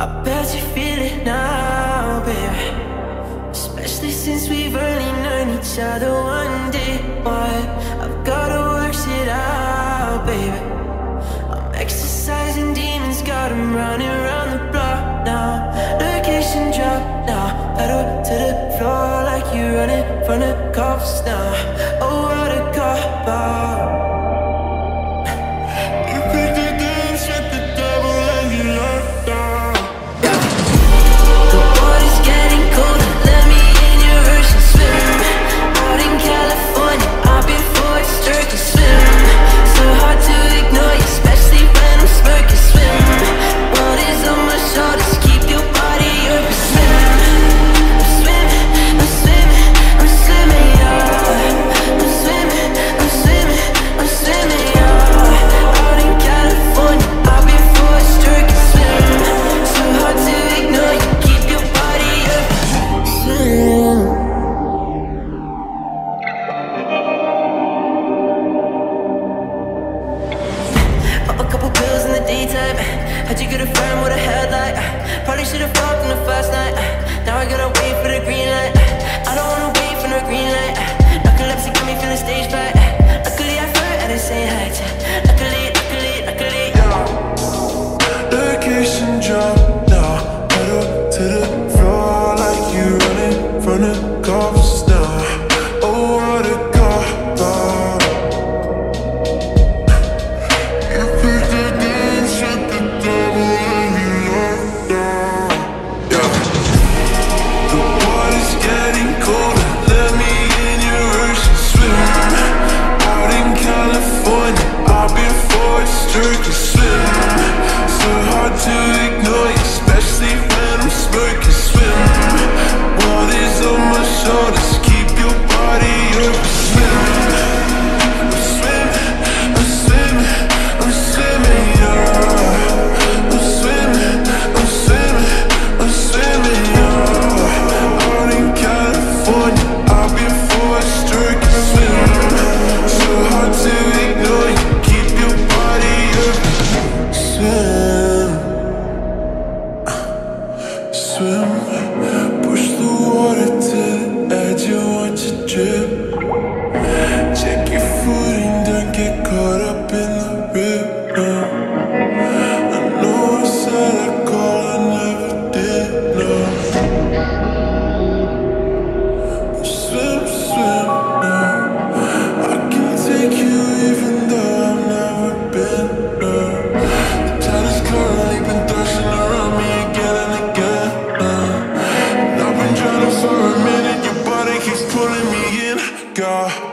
I bet you feel it now, babe. Especially since we've only known each other one day. Why? I've gotta work shit out, babe. I'm exercising demons, got 'em running round the block now. Location drop now, pedal to the floor like you're running from the cops now. Oh, what a cop out. How'd you get a firm with a headlight? Probably should've fucked on the first night. Now I gotta wait for the green light. I don't wanna wait for no green light. Narcolepsy got me feeling stage fright. Luckily I flirt at the same height. Luckily Location drop now, pedal to the floor like you running from the cops now. Oh, what a cop out. God.